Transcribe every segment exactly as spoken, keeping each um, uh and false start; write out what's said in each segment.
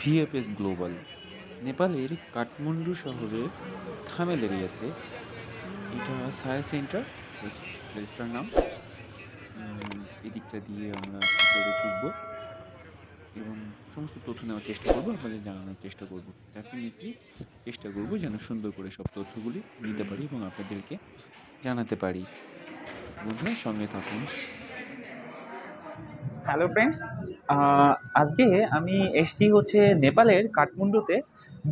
VFS global নেপালের কাঠমান্ডু শহরের থামেল এরিয়াতে এটা সায়েন্স সেন্টার, প্লেসটার নাম। এদিকটা দিয়ে আমরা ঢুকবো এবং সমস্ত তথ্য নেওয়ার চেষ্টা করবো, আপনাদের জানানোর চেষ্টা করবো। ডেফিনেটলি চেষ্টা করবো যেন সুন্দর করে সব তথ্যগুলি নিতে পারি এবং আপনাদেরকে জানাতে পারি। বন্ধুরা সঙ্গে থাকুন। হ্যালো ফ্রেন্ডস, আজকে আমি এসছি হচ্ছে নেপালের কাঠমান্ডুতে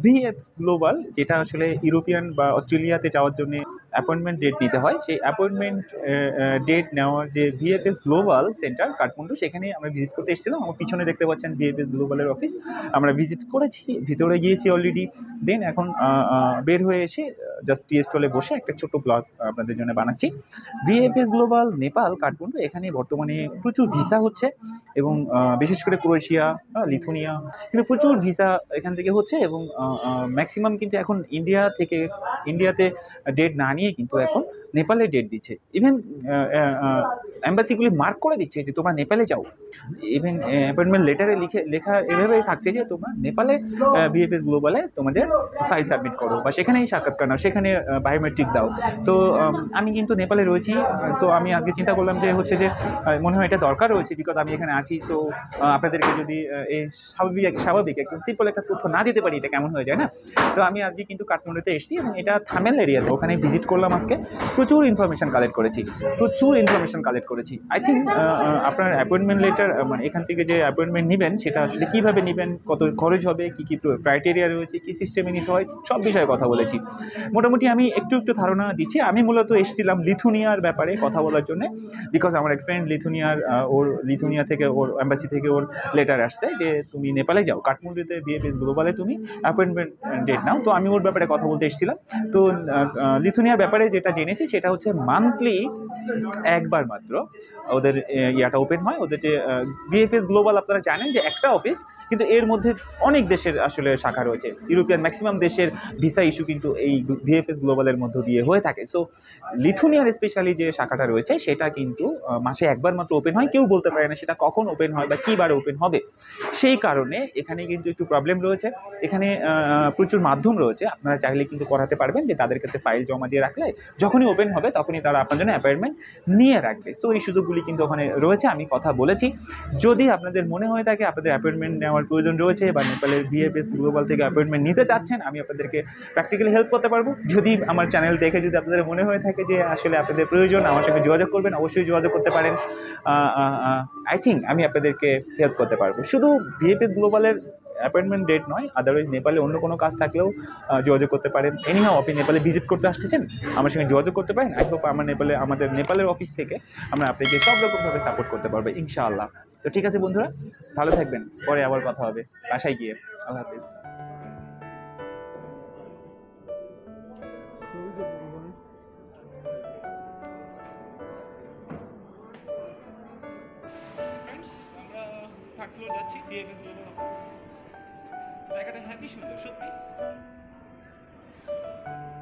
ভিএফএস গ্লোবাল, যেটা আসলে ইউরোপিয়ান বা অস্ট্রেলিয়াতে যাওয়ার জন্য অ্যাপয়েন্টমেন্ট ডেট নিতে হয়। সেই অ্যাপয়েন্টমেন্ট ডেট নেওয়ার যে ভিএফএস গ্লোবাল সেন্টার কাঠমান্ডু, সেখানে আমরা ভিজিট করতে এসেছিলাম। আমার পিছনে দেখতে পাচ্ছেন ভিএফএস গ্লোবালের অফিস। আমরা ভিজিট করেছি, ভিতরে গিয়েছি অলরেডি। দেন এখন বের হয়ে এসে জাস্ট টি স্টলে বসে একটা ছোট ব্লগ আপনাদের জন্য বানাচ্ছি। ভিএফএস গ্লোবাল নেপাল কাঠমান্ডু, এখানে বর্তমানে প্রচুর ভিসা হচ্ছে এবং বিশেষ করে ক্রোয়েশিয়া, লিথুনিয়া, কিন্তু প্রচুর ভিসা এখান থেকে হচ্ছে এবং ম্যাক্সিমাম কিন্তু এখন ইন্ডিয়া থেকে ইন্ডিয়াতে ডেট না নিয়ে কিন্তু এখন নেপালে ডেট দিচ্ছে। ইভেন অ্যাম্বাসিগুলি মার্ক করে দিচ্ছে যে তোমরা নেপালে যাও। ইভেন অ্যাপয়েন্টমেন্ট লেটারে লিখে লেখা এভাবেই থাকছে যে তোমরা নেপালে ভিএফএস গ্লোবালে তোমাদের ফাইল সাবমিট করো বা সেখানেই সাক্ষাৎকার নাও, সেখানে বায়োমেট্রিক দাও। তো আমি কিন্তু নেপালে রয়েছি, তো আমি আজকে চিন্তা করলাম যে হচ্ছে যে মনে হয় এটা দরকার রয়েছে, বিকজ আমি এখানে আছি। সো আপনাদেরকে যদি এই স্বাভাবিক স্বাভাবিক একদম সিম্পল একটা তথ্য না দিতে পারি, এটা কেমন হয়ে যায় না? তো আমি আজকে কিন্তু কাঠমান্ডুতে এসেছি এবং এটা থামেল এরিয়াতে, ওখানে ভিজিট করলাম। আজকে প্রচুর ইনফরমেশান কালেক্ট করেছি, প্রচুর ইনফরমেশান কালেক্ট করেছি। আই থিঙ্ক আপনার অ্যাপয়েন্টমেন্ট লেটার, মানে এখান থেকে যে অ্যাপয়েন্টমেন্ট নেবেন সেটা আসলে কীভাবে নেবেন, কত খরচ হবে, কী কী ক্রাইটেরিয়া রয়েছে, কী সিস্টেমে নিতে হয়, সব বিষয়ে কথা বলেছি। মোটামুটি আমি একটু একটু ধারণা দিচ্ছি। আমি মূলত এসেছিলাম লিথুনিয়ার ব্যাপারে কথা বলার জন্যে, বিকজ আমার এক ফ্রেন্ড লিথুনিয়ার, ওর লিথুনিয়া থেকে ওর অ্যাম্বাসি থেকে ওর লেটার আসছে যে তুমি নেপালে যাও, কাঠমান্ডুতে ভিএফএস গ্লোবালে তুমি অ্যাপয়েন্টমেন্ট ডেট নাও। তো আমি ওর ব্যাপারে কথা বলতে এসেছিলাম। তো লিথুনিয়ার ব্যাপারে যেটা জেনেছি সেটা হচ্ছে মান্থলি একবার মাত্র ওদের ইয়াটা ওপেন হয়, ওদের যে ভিএফএস গ্লোবাল আপনারা জানেন যে একটা অফিস, কিন্তু এর মধ্যে অনেক দেশের আসলে শাখা রয়েছে। ইউরোপিয়ান ম্যাক্সিমাম দেশের ভিসা ইস্যু কিন্তু এই ভিএফএস গ্লোবালের মধ্য দিয়ে হয়ে থাকে। সো লিথুনিয়ার স্পেশালি যে শাখাটা রয়েছে সেটা কিন্তু মাসে একবার মাত্র ওপেন হয়, কেউ বলতে পারে না সেটা কখন ওপেন হয় বা কী বারে ওপেন হবে। সেই কারণে এখানে কিন্তু একটু প্রবলেম রয়েছে। এখানে প্রচুর মাধ্যম রয়েছে, আপনারা চাইলে কিন্তু করাতে পারবেন যে তাদের কাছে ফাইল জমা দিয়ে রাখলে যখনই ওপেন হবে তখনই তারা আপনার জন্য অ্যাপয়েন্টমেন্ট নিয়ে রাখবে। সো এই সুযোগগুলি কিন্তু ওখানে রয়েছে, আমি কথা বলেছি। যদি আপনাদের মনে হয়ে থাকে আপনাদের অ্যাপয়েন্টমেন্ট নেওয়ার প্রয়োজন রয়েছে বা নেপালের ভিএফএস গ্লোবাল থেকে অ্যাপয়েন্টমেন্ট নিতে চাচ্ছেন, আমি আপনাদেরকে প্র্যাকটিক্যালি হেল্প করতে পারবো। যদি আমার চ্যানেল দেখে যদি আপনাদের মনে হয়ে থাকে যে আসলে আপনাদের প্রয়োজন, আমার সঙ্গে যোগাযোগ করবেন, অবশ্যই যোগাযোগ করতে পারেন। আই থিঙ্ক আমি আপনাদেরকে হেল্প করতে পারবো। শুধু ভিএফএস গ্লোবালের অ্যাপয়েন্টমেন্ট ডেট নয়, আদারওয়াইজ নেপালে অন্য কোনো কাজ থাকলেও যোগাযোগ করতে পারেন। এনিহাও আপনি নেপালে ভিজিট করতে আসতেছেন, আমার সঙ্গে যোগাযোগ করতে পারেন। আই হোপ আমার নেপালে আমাদের নেপালের অফিস থেকে আমরা আপনাকে সব রকমভাবে সাপোর্ট করতে পারবো ইনশাআল্লাহ। তো ঠিক আছে বন্ধুরা, ভালো থাকবেন, পরে আবার কথা হবে বাসায় গিয়ে। আল্লাহ হাফিজ। জায়গাটা হ্যাপি সুন্দর সত্যি।